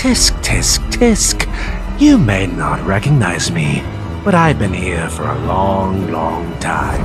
Tisk, tisk, tisk. You may not recognize me, but I've been here for a long, long time.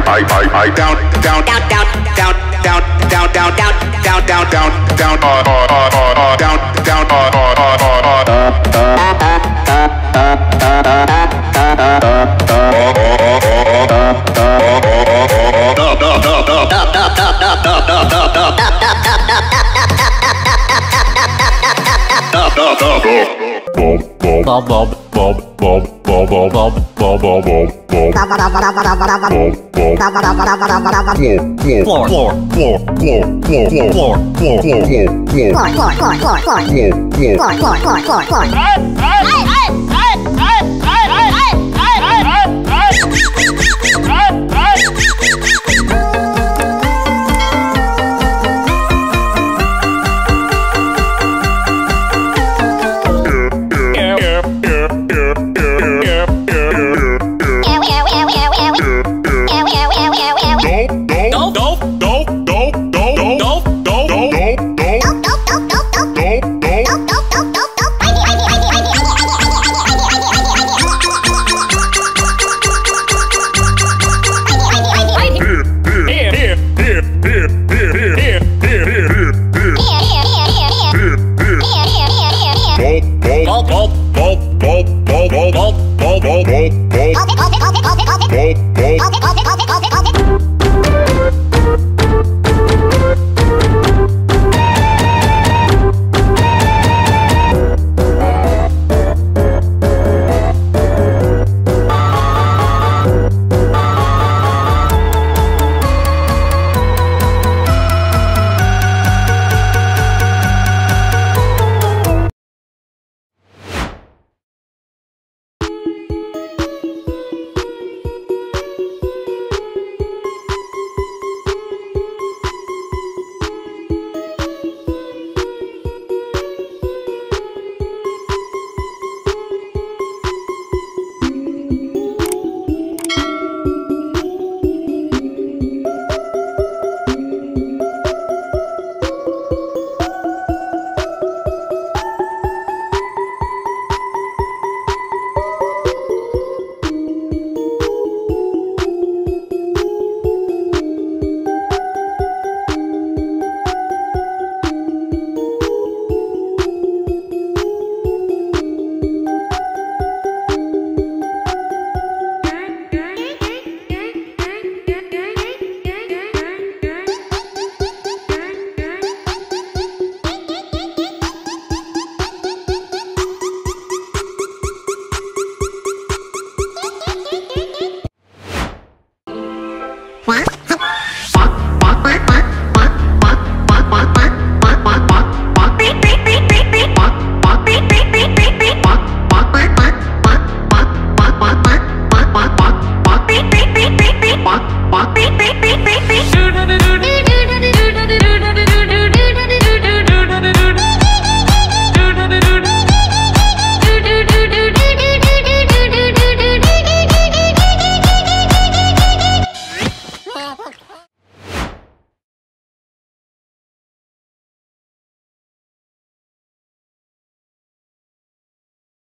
I